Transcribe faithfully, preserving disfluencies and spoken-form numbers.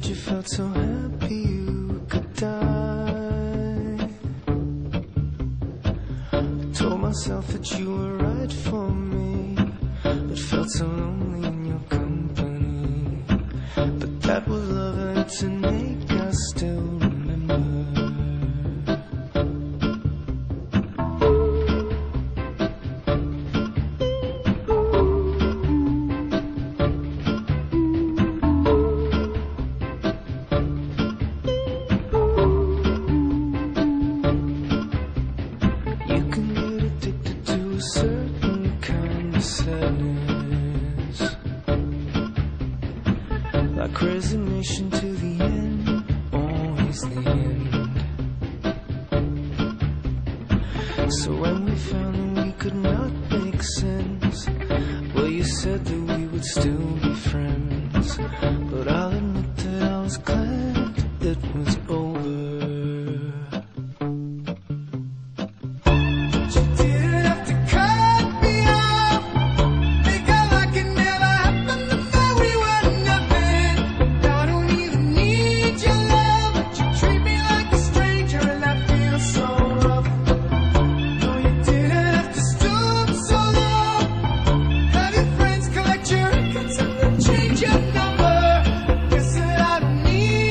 said you felt so happy you could die. I told myself that you were right for me, but felt so lonely in your company. But that was love, and to make us still remember. Like resignation to the end, always the end. So when we found that we could not make sense, well, you said that we would still be friends, but I